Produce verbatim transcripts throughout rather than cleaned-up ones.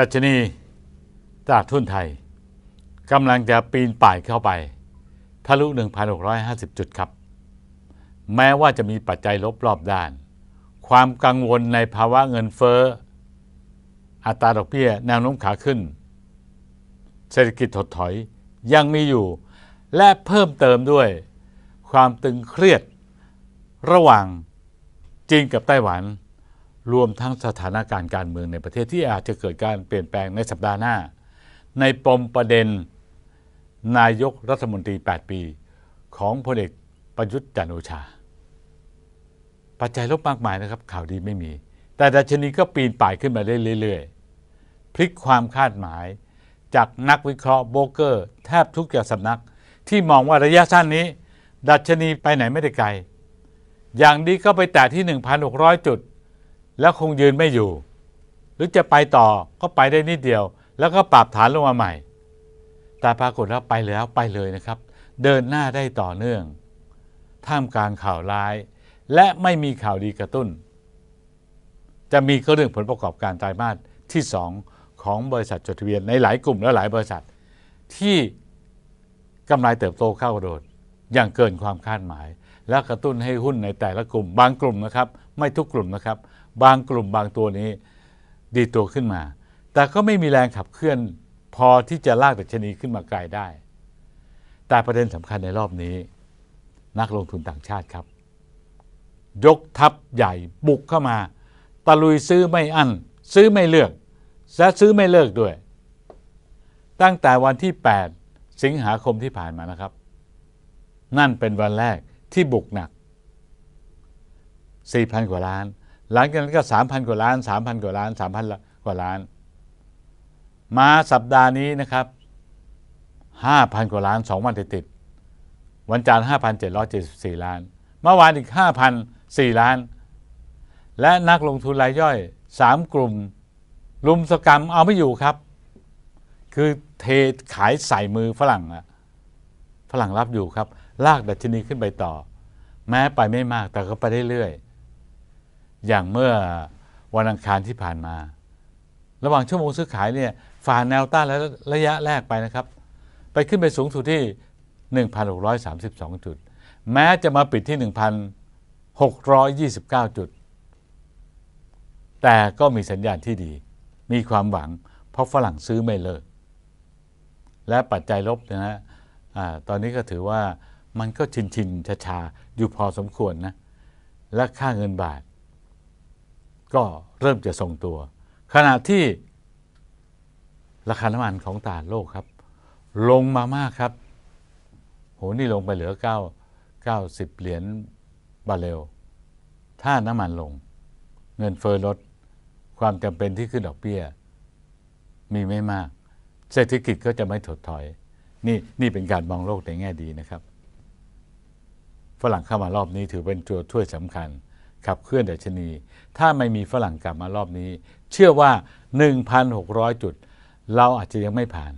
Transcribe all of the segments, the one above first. ดัชนีตลาดหุ้นไทยกำลังจะปีนป่ายเข้าไปทะลุ หนึ่งพันหกร้อยห้าสิบ จุดครับแม้ว่าจะมีปัจจัยลบรอบด้านความกังวลในภาวะเงินเฟ้ออัตราดอกเบี้ยแนวโน้มขาขึ้นเศรษฐกิจถดถอยยังมีอยู่และเพิ่มเติมด้วยความตึงเครียดระหว่างจีนกับไต้หวันรวมทั้งสถานการณ์การเมืองในประเทศที่อาจจะเกิดการเปลี่ยนแปลงในสัปดาห์หน้าในปมประเด็นนายกรัฐมนตรีแปดปีของพลเอกประยุทธ์จันทร์โอชาปัจจัยลบมากมายนะครับข่าวดีไม่มีแต่ดัชนีก็ปีนป่ายขึ้นมาเรื่อยๆพลิกความคาดหมายจากนักวิเคราะห์โบรกเกอร์แทบทุกสำนักที่มองว่าระยะสั้นนี้ดัชนีไปไหนไม่ได้ไกลอย่างดีก็ไปแตะที่ หนึ่งพันหกร้อย จุดแล้วคงยืนไม่อยู่หรือจะไปต่อก็ไปได้นิดเดียวแล้วก็ปรับฐานลงมาใหม่แต่ปรากฏว่าไปแล้วไปเลยนะครับเดินหน้าได้ต่อเนื่องท่ามกลางข่าวร้ายและไม่มีข่าวดีกระตุ้นจะมีก็เรื่องผลประกอบการไตรมาสที่สองของบริษัทจดทะเบียนในหลายกลุ่มและหลายบริษัทที่กำไรเติบโตเข้ากระโดดอย่างเกินความคาดหมายและกระตุ้นให้หุ้นในแต่ละกลุ่มบางกลุ่มนะครับไม่ทุกกลุ่มนะครับบางกลุ่มบางตัวนี้ดีตัวขึ้นมาแต่ก็ไม่มีแรงขับเคลื่อนพอที่จะลากดัชนีขึ้นมาไกลได้แต่ประเด็นสำคัญในรอบนี้นักลงทุนต่างชาติครับยกทัพใหญ่บุกเข้ามาตะลุยซื้อไม่อั้นซื้อไม่เลือกและซื้อไม่เลิกด้วยตั้งแต่วันที่แปดสิงหาคมที่ผ่านมานะครับนั่นเป็นวันแรกที่บุกหนัก สี่พัน กว่าล้านหลังจากนั้นก็ สามพัน กว่าล้าน สามพัน กว่าล้าน สามพัน กว่าล้านมาสัปดาห์นี้นะครับ ห้าพัน กว่าล้านสองวันติดๆวันจันทร์ ห้าพันเจ็ดร้อยเจ็ดสิบสี่ ล้านเมื่อวานอีก ห้าพันสี่ ล้านและนักลงทุนรายย่อยสามกลุ่มลุมสกรรมเอาไม่อยู่ครับคือเทขายใส่มือฝรั่งอะฝรั่งรับอยู่ครับลากดัชนีขึ้นไปต่อแม้ไปไม่มากแต่ก็ไปได้เรื่อยอย่างเมื่อวันอังคารที่ผ่านมาระหว่างชั่วโมงซื้อขายเนี่ยฝ่าแนวต้านและระยะแรกไปนะครับไปขึ้นไปสูงสุดที่ หนึ่งพันหกร้อยสามสิบสอง จุดแม้จะมาปิดที่ หนึ่งพันหกร้อยยี่สิบเก้า จุดแต่ก็มีสัญญาณที่ดีมีความหวังเพราะฝรั่งซื้อไม่เลิกและปัจจัยลบนะฮะตอนนี้ก็ถือว่ามันก็ชินชินชาชาอยู่พอสมควรนะและค่าเงินบาทก็เริ่มจะทรงตัวขณะที่ราคาน้ำมันของตลาดโลกครับลงมามากครับโหนี่ลงไปเหลือเก้าสิบเหรียญบาร์เรลถ้าน้ำมันลงเงินเฟ้อลดความจำเป็นที่ขึ้นดอกเบี้ยมีไม่มากเศรษฐกิจก็จะไม่ถดถอยนี่นี่เป็นการมองโลกในแง่ดีนะครับฝรั่งเข้ามารอบนี้ถือเป็นตัวช่วยสำคัญขับเคลื่อนดัชนีถ้าไม่มีฝรั่งกลับมารอบนี้เชื่อว่า หนึ่งพันหกร้อย จุดเราอาจจะยังไม่ผ่าน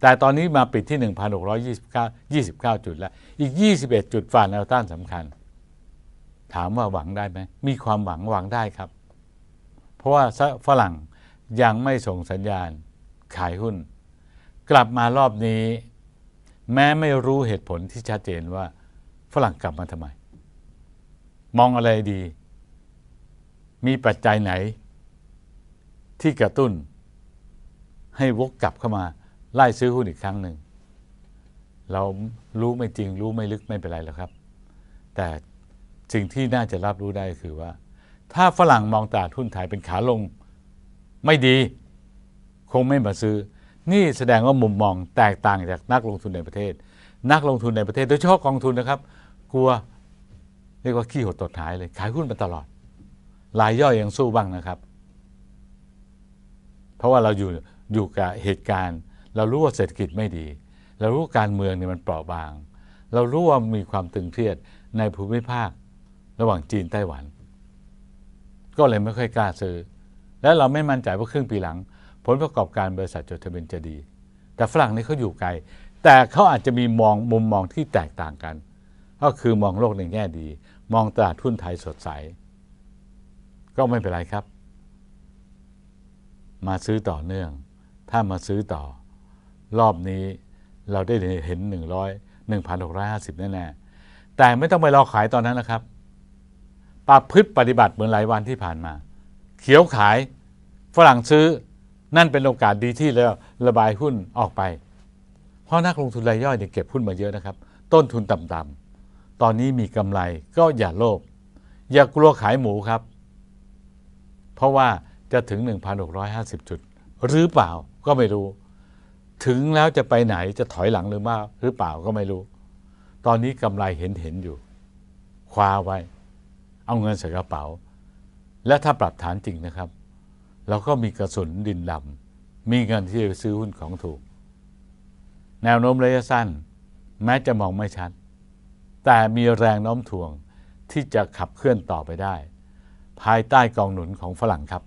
แต่ตอนนี้มาปิดที่ หนึ่งพันหกร้อยยี่สิบเก้า จุดแล้วอีกยี่สิบเอ็ดจุดฝ่าแนวต้านสำคัญถามว่าหวังได้ไหมมีความหวังหวังได้ครับเพราะว่าฝรั่งยังไม่ส่งสัญญาณขายหุ้นกลับมารอบนี้แม้ไม่รู้เหตุผลที่ชัดเจนว่าฝรั่งกลับมาทำไมมองอะไรดีมีปัจจัยไหนที่กระตุ้นให้วกกลับเข้ามาไล่ซื้อหุ้นอีกครั้งหนึ่งเรารู้ไม่จริงรู้ไม่ลึกไม่เป็นไรหรอกครับแต่สิ่งที่น่าจะรับรู้ได้คือว่าถ้าฝรั่งมองตลาดหุ้นไทยเป็นขาลงไม่ดีคงไม่มาซื้อนี่แสดงว่ามุมมองแตกต่างจากนักลงทุนในประเทศนักลงทุนในประเทศโดยเฉพาะกองทุนนะครับกลัวเรียกว่าขี้หดตดหายเลยขายหุ้นมาตลอดรายย่อยยังสู้บ้างนะครับเพราะว่าเราอยู่อยู่กับเหตุการณ์เรารู้ว่าเศรษฐกิจไม่ดีเรารู้การเมืองเนี่ยมันเปราะบางเรารู้ว่ามีความตึงเครียดในภูมิภาคระหว่างจีนไต้หวันก็เลยไม่ค่อยกล้าซื้อและเราไม่มั่นใจว่าครึ่งปีหลังผลประกอบการบริษัทจดทะเบียนจะดีแต่ฝรั่งนี่เขาอยู่ไกลแต่เขาอาจจะมีมองมุมมองที่แตกต่างกันก็คือมองโลกในแง่ดีมองตลาดหุ้นไทยสดใสก็ไม่เป็นไรครับ มาซื้อต่อเนื่องถ้ามาซื้อต่อรอบนี้เราได้เห็น หนึ่งพันหกร้อยห้าสิบ แน่ๆแต่ไม่ต้องไปรอขายตอนนั้นนะครับปรับพฤติปฏิบัติเหมือนหลายวันที่ผ่านมาเขียวขายฝรั่งซื้อนั่นเป็นโอกาสดีที่แล้วระบายหุ้นออกไปเพราะนักลงทุนรายย่อยเนี่ยเก็บหุ้นมาเยอะนะครับต้นทุนต่ำๆตอนนี้มีกำไรก็อย่าโลภอย่ากลัวขายหมูครับเพราะว่าจะถึง หนึ่งพันหกร้อยห้าสิบ จุดหรือเปล่าก็ไม่รู้ถึงแล้วจะไปไหนจะถอยหลังหรือไม่หรือเปล่าก็ไม่รู้ตอนนี้กำไรเห็นเห็นอยู่คว้าไว้เอาเงินใส่กระเป๋าและถ้าปรับฐานจริงนะครับเราก็มีกระสุนดินดำมีเงินที่จะซื้อหุ้นของถูกแนวโน้มระยะสั้นแม้จะมองไม่ชัดแต่มีแรงโน้มถ่วงที่จะขับเคลื่อนต่อไปได้ภายใต้กองหนุนของฝรั่งครับ